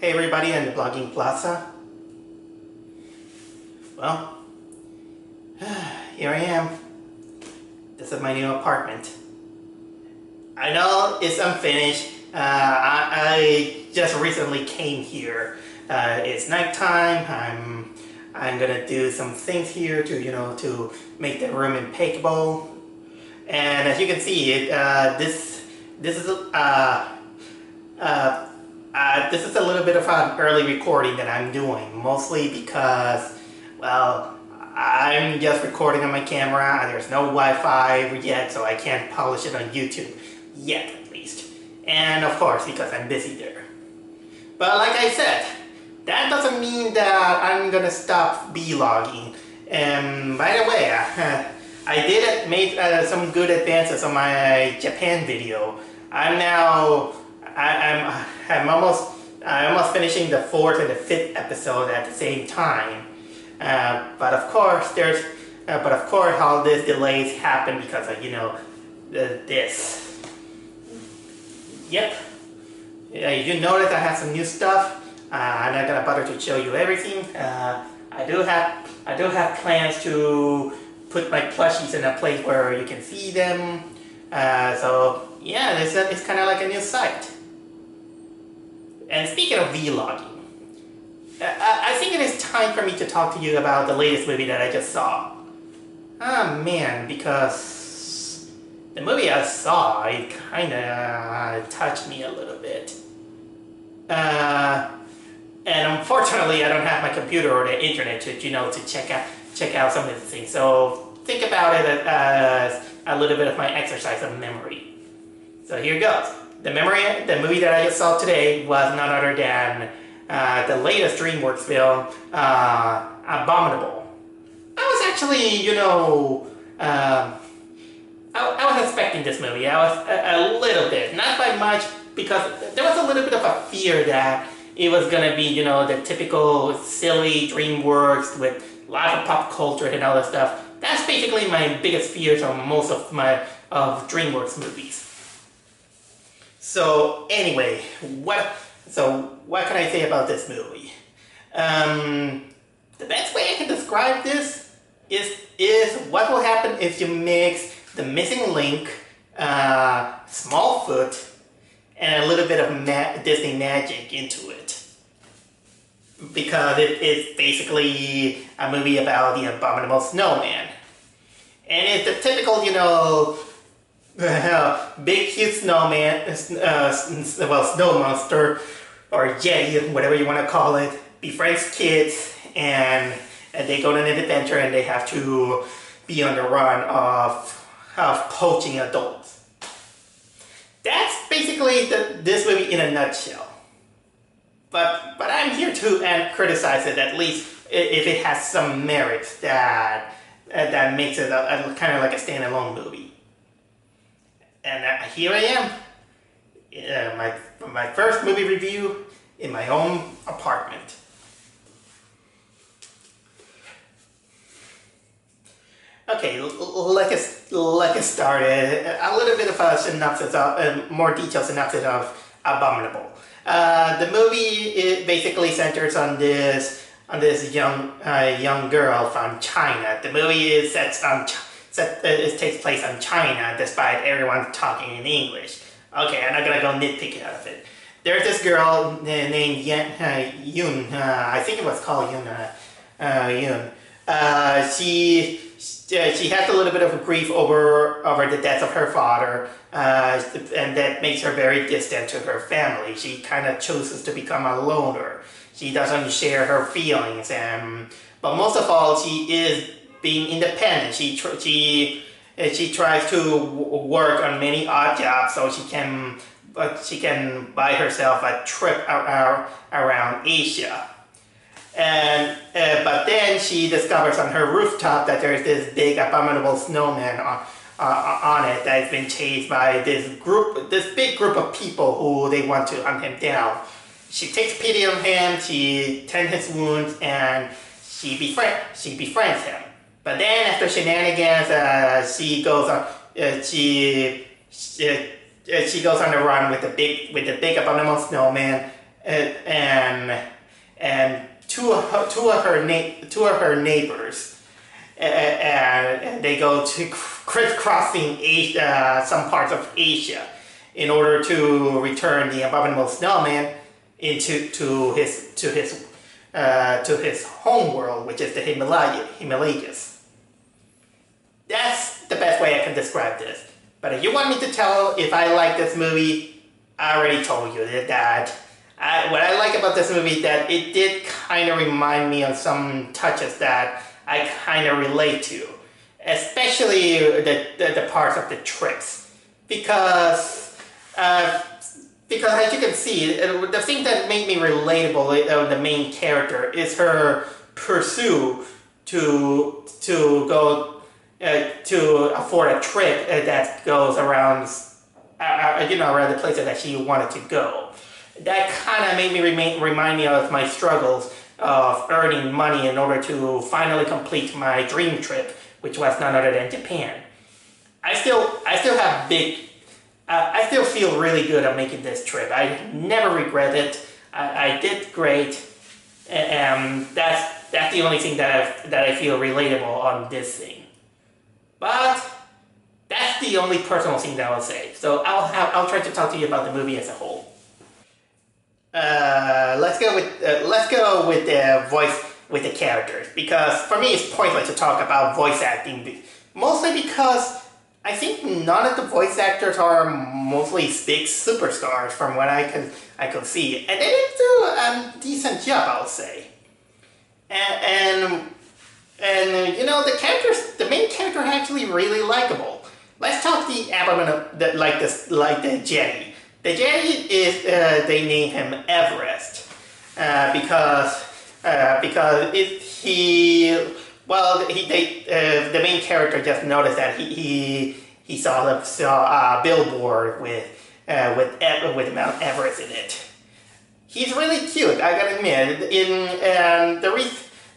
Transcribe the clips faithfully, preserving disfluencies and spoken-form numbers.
Hey everybody on the Blogging Plaza. Well, here I am. This is my new apartment. I know it's unfinished. Uh, I, I just recently came here. Uh, it's nighttime. I'm I'm gonna do some things here to you know to make the room impeccable. And as you can see, it uh, this this is uh uh. Uh, this is a little bit of an early recording that I'm doing, mostly because, well, I'm just recording on my camera and there's no Wi-Fi yet, so I can't publish it on YouTube, yet at least. And of course, because I'm busy there. But like I said, that doesn't mean that I'm gonna stop vlogging. And by the way, I, I did make uh, some good advances on my Japan video. I'm now... I, I'm I'm almost I'm almost finishing the fourth and the fifth episode at the same time, uh, but of course there's uh, but of course all these delays happen because of you know the, this. Yep, yeah, you notice I have some new stuff. Uh, I'm not gonna bother to show you everything. Uh, I do have I do have plans to put my plushies in a place where you can see them. Uh, so yeah, it's it's kind of like a new site. And speaking of vlogging, I, I think it is time for me to talk to you about the latest movie that I just saw. Ah, man, because the movie I saw, it kind of touched me a little bit. Uh, and unfortunately, I don't have my computer or the internet to you know to check out check out some of these things. So think about it as a little bit of my exercise of memory. So here goes. The memory, the movie that I just saw today was none other than uh, the latest DreamWorks film, uh, Abominable. I was actually, you know, uh, I, I was expecting this movie. I was a, a little bit, not by much, because there was a little bit of a fear that it was gonna be, you know, the typical silly DreamWorks with lots of pop culture and all that stuff. That's basically my biggest fears on most of my of DreamWorks movies. So anyway, what so what can I say about this movie? Um, the best way I can describe this is is what will happen if you mix The Missing Link, uh, Smallfoot, and a little bit of ma Disney magic into it, because it is basically a movie about the abominable snowman, and it's the typical you know. Big huge snowman, uh, well snow monster, or yeti, whatever you want to call it, befriends kids, and, and they go on an adventure and they have to be on the run of, of poaching adults. That's basically the, this movie in a nutshell. But, but I'm here to and criticize it, at least if it has some merits that, that makes it a, a, kind of like a standalone movie. And uh, here I am, uh, my, my first movie review in my own apartment. Okay, let's like get started. A little bit of a synopsis, of, uh, more detailed synopsis of Abominable. Uh, the movie it basically centers on this on this young uh, young girl from China. The movie is set on China. That it takes place in China, despite everyone talking in English. Okay, I'm not gonna go nitpick out of it. There's this girl named Yen, uh, Yun. Uh, I think it was called Yun. Uh, uh, Yun. Uh, she she has a little bit of grief over over the death of her father, uh, and that makes her very distant to her family. She kind of chooses to become a loner. She doesn't share her feelings, and but most of all, she is. Being independent, she tr she she tries to w work on many odd jobs so she can but she can buy herself a trip around Asia. And uh, but then she discovers on her rooftop that there's this big abominable snowman on uh, on it that's been chased by this group this big group of people who they want to hunt him down. She takes pity on him. She tends his wounds and she befriends she befriends him. But then, after shenanigans, uh, she goes on. Uh, she she, uh, she goes on the run with the big with the big abominable snowman, uh, and and, and two of her, two of her na two of her neighbors, and, and they go to crisscrossing Asia, uh, some parts of Asia, in order to return the abominable snowman into to his to his uh, to his home world, which is the Himalaya, Himalayas. That's the best way I can describe this. But if you want me to tell if I like this movie, I already told you that. I, what I like about this movie is that it did kind of remind me of some touches that I kind of relate to, especially the, the the parts of the tricks, because. Uh, Because as you can see, the thing that made me relatable of the main character is her pursuit to to go uh, to afford a trip that goes around, uh, you know, around the places that she wanted to go. That kind of made me remain, remind me of my struggles of earning money in order to finally complete my dream trip, which was none other than Japan. I still I still have big. Uh, I still feel really good at making this trip. I never regret it. I, I did great, and um, that's that's the only thing that I that I feel relatable on this thing. But that's the only personal thing that I'll say. So I'll have, I'll try to talk to you about the movie as a whole. Uh, let's go with uh, let's go with the voice with the characters, because for me it's pointless to talk about voice acting, mostly because. I think none of the voice actors are mostly big superstars from what I could I could see, and they did do a decent job, I'll say. And, and and you know the characters, the main character, actually really likable. Let's talk the abominable, the, like this, like the Jetty. The Jetty is uh, they name him Everest uh, because uh, because it, he. Well, he, they, uh, the main character just noticed that he he, he saw a saw, uh, billboard with uh, with e with Mount Everest in it. He's really cute, I gotta admit. In and the re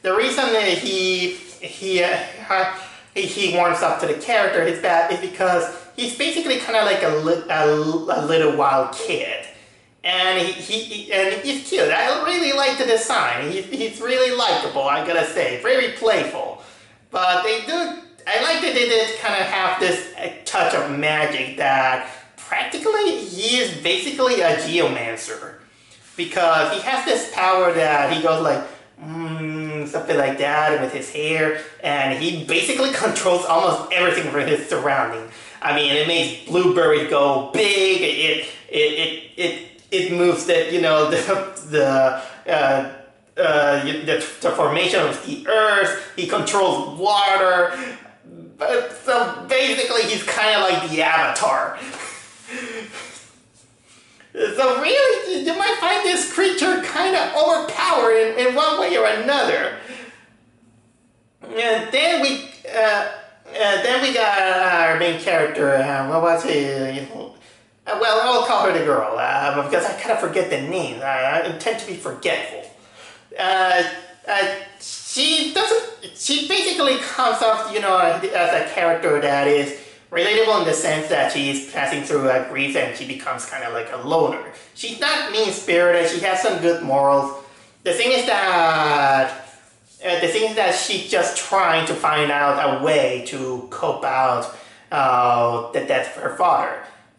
the reason that he he uh, he warms up to the character is that is because he's basically kind of like a, li a a little wild kid, and he, he and he's cute. I really like the design. He, he's really likable, I gotta say. Very playful, but they do. I like that they did kind of have this touch of magic that practically he is basically a geomancer, because he has this power that he goes like mm, something like that with his hair, and he basically controls almost everything from his surrounding. I mean, it makes blueberries go big. It it it it. It moves that you know the the uh, uh, the, the formation of the earth. He controls water, but so basically he's kind of like the Avatar. So really, you might find this creature kind of overpowered in, in one way or another. And then we uh, and then we got our main character. Uh, what was he? Uh, well, I'll call her the girl, uh, because I kind of forget the name. I, I tend to be forgetful. Uh, uh, she doesn't. She basically comes off, you know, as a character that is relatable in the sense that she's passing through a grief and she becomes kind of like a loner. She's not mean-spirited. She has some good morals. The thing is that uh, the thing is that she's just trying to find out a way to cope out uh, the death of her father.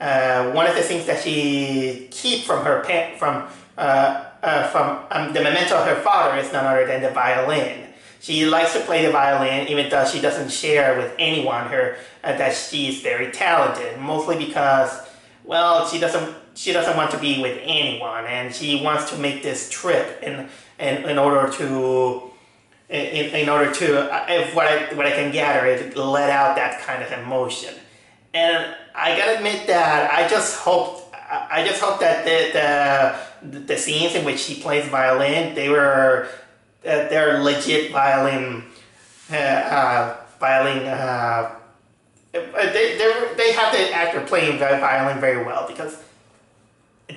Uh, one of the things that she keeps from her pa from uh, uh, from um, the memento of her father is none other than the violin. She likes to play the violin, even though she doesn't share with anyone her uh, that she's very talented. Mostly because, well, she doesn't she doesn't want to be with anyone, and she wants to make this trip in in, in order to in, in order to if what I what I can gather is let out that kind of emotion. And I gotta admit that I just hope I just hope that the the, the scenes in which she plays violin, they were uh, they're legit violin uh, uh, violin. Uh, they they have the actor playing the violin very well, because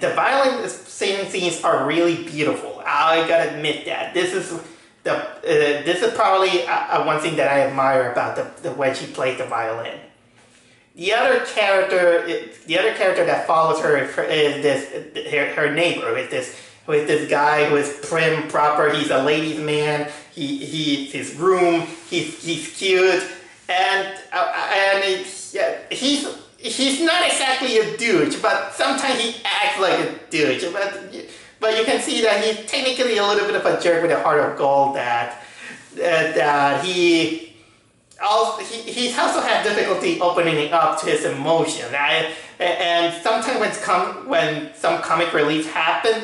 the violin scenes are really beautiful. I gotta admit that this is the uh, this is probably uh, one thing that I admire about the, the way she plays the violin. The other character, the other character that follows her is this her, her neighbor. Is this with this guy who is prim, proper, he's a ladies' man, he, he his room, he's, he's cute, and, uh, and it's, yeah, he's, he's not exactly a douche, but sometimes he acts like a douche, but, but you can see that he's technically a little bit of a jerk with a heart of gold, that, that he, also, he, he also has difficulty opening up to his emotion, right? And sometimes when, com when some comic relief happens,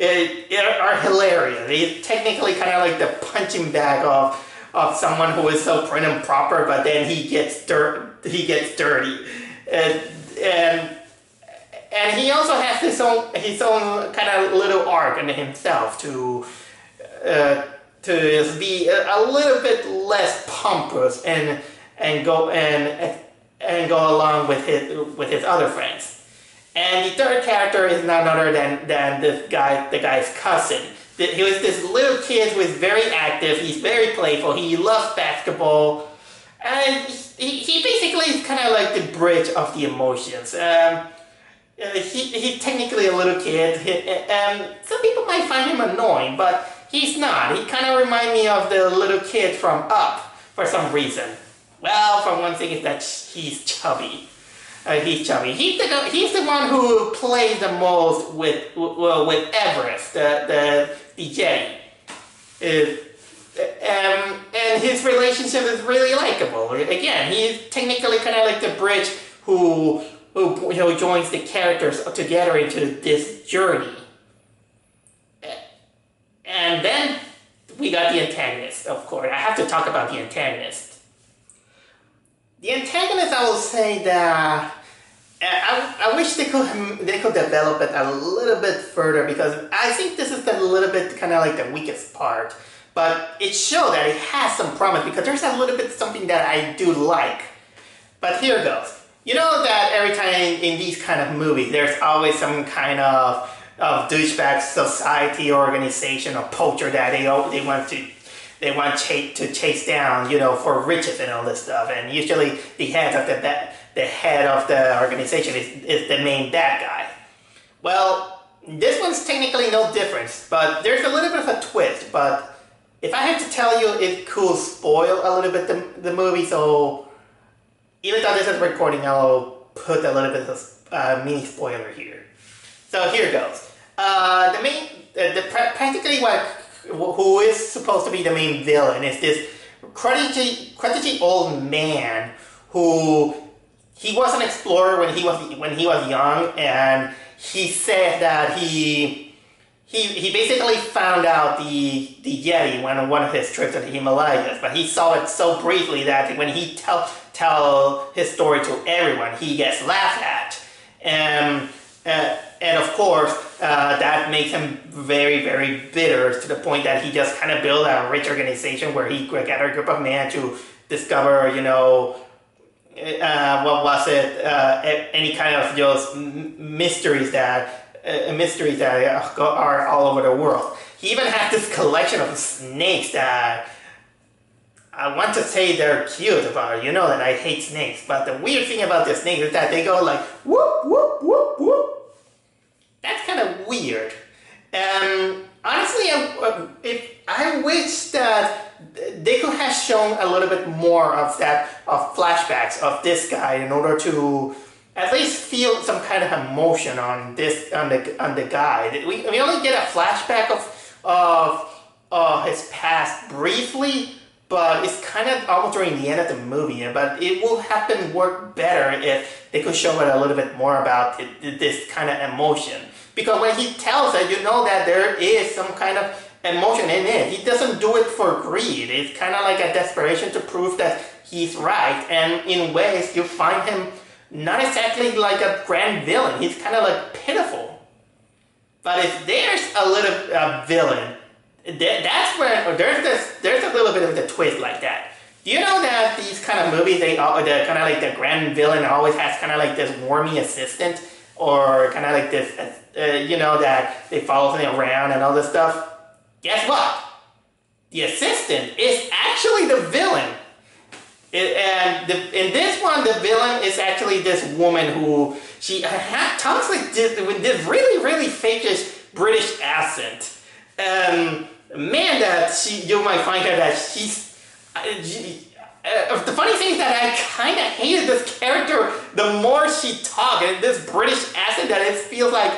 it, it are hilarious. It's technically kind of like the punching bag of of someone who is so prim and proper, but then he gets dirt, he gets dirty, and and and he also has his own his own kind of little arc in himself to uh, to be a little bit less pompous and and go and and go along with his with his other friends. And the third character is none other than, than this guy, the guy's cousin. He was this little kid who is very active, he's very playful, he loves basketball, and he, he basically is kind of like the bridge of the emotions. Um, he, he's technically a little kid, and some people might find him annoying, but he's not. He kind of reminds me of the little kid from Up, for some reason. Well, for one thing is that he's chubby. Uh, he's chubby. He's the he's the one who plays the most with well, with Everest, the the, the Jedi. Is um, and his relationship is really likable. Again, he's technically kind of like the bridge who who who you know, joins the characters together into this journey. And then we got the antagonist. Of course, I have to talk about the antagonist. The antagonist, I will say that I, I wish they could they could develop it a little bit further, because I think this is a little bit kind of like the weakest part. But it showed that it has some promise, because there's a little bit something that I do like. But here goes. You know that every time in these kind of movies, there's always some kind of of douchebag society or organization or poacher that they they want to. They want ch to chase down, you know, for riches and all this stuff. And usually, the head of the ba the head of the organization is, is the main bad guy. Well, this one's technically no difference, but there's a little bit of a twist. But if I had to tell you, it could spoil a little bit the the movie. So even though this is recording, I'll put a little bit of a uh, mini spoiler here. So here goes. Uh, the main, uh, the pra practically what. who is supposed to be the main villain is this cruddy, cruddy old man who he was an explorer when he was when he was young, and he said that he he he basically found out the the Yeti on one of his trips to the Himalayas, but he saw it so briefly that when he tell tell his story to everyone, he gets laughed at, and. Uh, and of course, uh, that makes him very, very bitter, to the point that he just kind of built a rich organization where he gathered a group of men to discover, you know, uh, what was it, uh, any kind of just mysteries that uh, mysteries that are all over the world. He even has this collection of snakes that I want to say they're cute, but you know that I hate snakes. But the weird thing about the snakes is that they go like whoop, whoop, whoop, whoop. That's kind of weird. Um, honestly, I, if I wish that they could have shown a little bit more of that, of flashbacks of this guy, in order to at least feel some kind of emotion on this on the on the guy. We we only get a flashback of of uh, his past briefly, but it's kind of almost during the end of the movie. But it will happen work better if they could show it a little bit more about it, this kind of emotion. Because when he tells it, you know that there is some kind of emotion in it. He doesn't do it for greed. It's kind of like a desperation to prove that he's right. And in ways, you find him not exactly like a grand villain. He's kind of like pitiful. But if there's a little uh, villain, that's where there's this, there's a little bit of the twist like that. Do you know that these kind of movies, they all, the kind of like the grand villain always has kind of like this wormy assistant, or kind of like this, uh, you know, that they follow something around and all this stuff. Guess what? The assistant is actually the villain. It, and the, in this one, the villain is actually this woman who she her tongues like this with this really really fakish British accent. Um, man, that she, you might find her that she's. Uh, she, uh, the funny thing is that I kind of hated this character the more she talked, and this British accent that it feels like.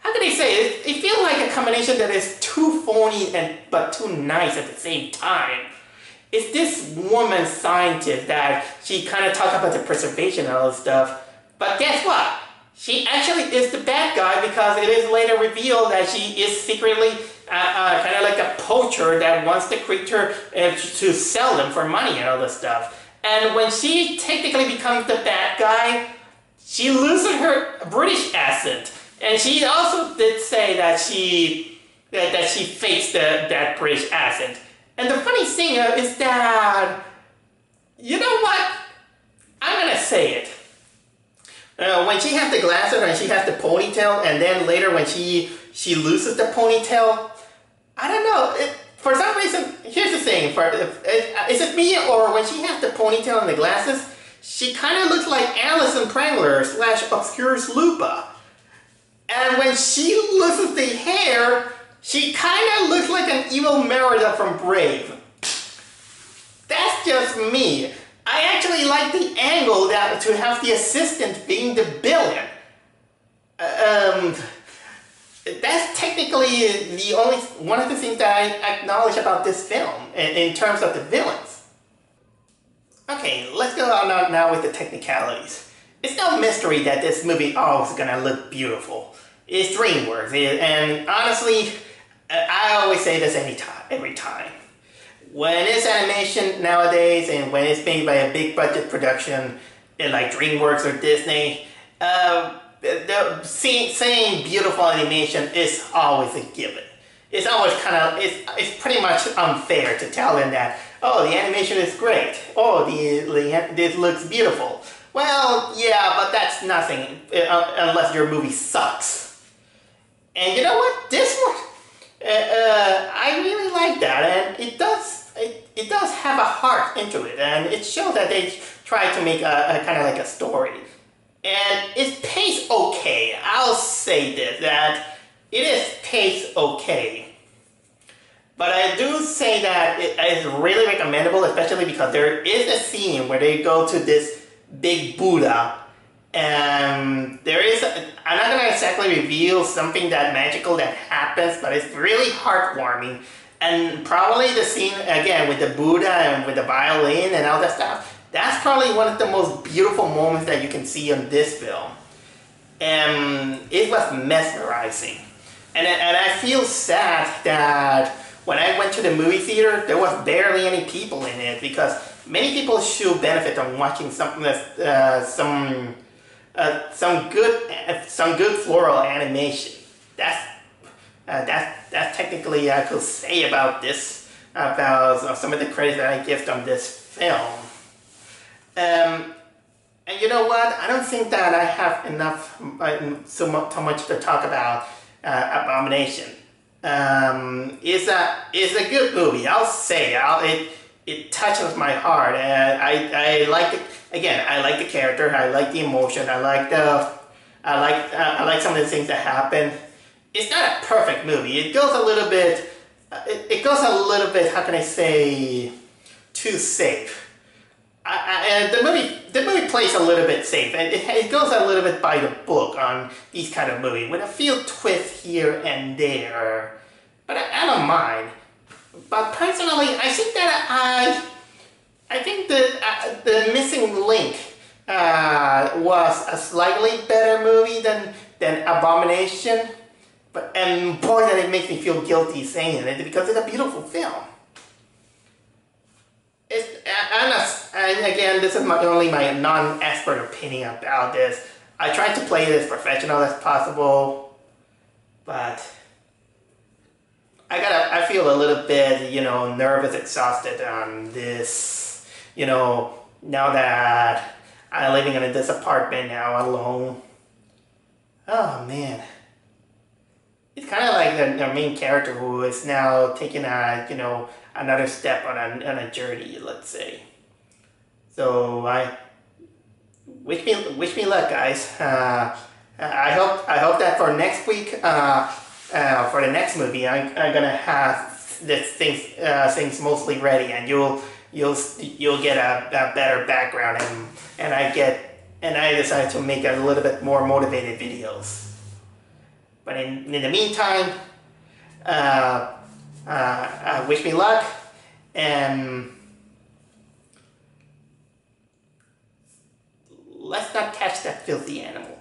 How can I say it? It feels like a combination that is too phony and but too nice at the same time. It's this woman scientist that she kind of talks about the preservation and all this stuff, but guess what? She actually is the bad guy because it is later revealed that she is secretly uh, uh, kind of like a poacher that wants the creature uh, to sell them for money and all this stuff. And when she technically becomes the bad guy, she loses her British accent. And she also did say that she that, that she fakes the, that British accent. And the funny thing is that, you know what? I'm gonna say it. Uh, when she has the glasses and she has the ponytail, and then later when she she loses the ponytail, I don't know. It, for some reason, here's the thing: for if, if, is it me or when she has the ponytail and the glasses, she kind of looks like Alice in Prangler slash Obscurus Lupa. And when she loses the hair, she kind of looks like an evil Merida from Brave. That's just me. I actually like the angle that to have the assistant being the villain. Um, that's technically the only one of the things that I acknowledge about this film in, in terms of the villains. Okay, let's go on now with the technicalities. It's no mystery that this movie always gonna look beautiful. It's DreamWorks, it, and honestly, I always say this any time, every time. When it's animation nowadays, and when it's made by a big budget production, like DreamWorks or Disney, uh, the saying beautiful animation is always a given. It's always kind of it's it's pretty much unfair to tell them that, oh, the animation is great, oh, the, the this looks beautiful. Well, yeah, but that's nothing unless your movie sucks. And you know what? This one, uh, uh, I really like that, and it does it, it does have a heart into it, and it shows that they try to make a, a kind of like a story. And it paced okay. I'll say this that it is paced okay. But I do say that it is really recommendable, especially because there is a scene where they go to this Big Buddha, and there is a, I'm not gonna exactly reveal something that magical that happens, but it's really heartwarming, and probably the scene again with the Buddha and with the violin and all that stuff, that's probably one of the most beautiful moments that you can see in this film, and it was mesmerizing. And, and I feel sad that when I went to the movie theater, there was barely any people in it, because many people should benefit from watching something that's uh, some uh, some good uh, some good floral animation. That's uh, that's that's technically I could say about this about uh, some of the credits that I give on this film. Um, and you know what? I don't think that I have enough uh, so much so much to talk about uh, Abomination. Um, it's a it's a good movie. I'll say I'll, it. It touches my heart, and I, I like it. Again, I like the character, I like the emotion, I like the, I like, I like some of the things that happen. It's not a perfect movie. It goes a little bit, it, it goes a little bit. How can I say, too safe? I, I, and the movie, the movie plays a little bit safe, and it, it goes a little bit by the book on these kind of movies with a few twists here and there. But I, I don't mind. But personally, I think that I, I think that uh, The Missing Link uh, was a slightly better movie than than Abomination. But and boy, that it makes me feel guilty saying it, because it's a beautiful film. It's and, and again, this is my, only my non-expert opinion about this. I tried to play it as professional as possible, but. I gotta, I feel a little bit, you know, nervous, exhausted on this, you know, now that I'm living in this apartment now alone. Oh man. It's kind of like the, the main character who is now taking a, you know, another step on a, on a journey, let's say. So I, wish me, wish me luck, guys. Uh, I hope, I hope that for next week, uh, uh, for the next movie, I'm, I'm gonna have this things uh, things mostly ready, and you'll you'll you'll get a, a better background, and and I get and I decide to make a little bit more motivated videos. But in in the meantime, uh, uh, uh, wish me luck, and let's not catch that filthy animal.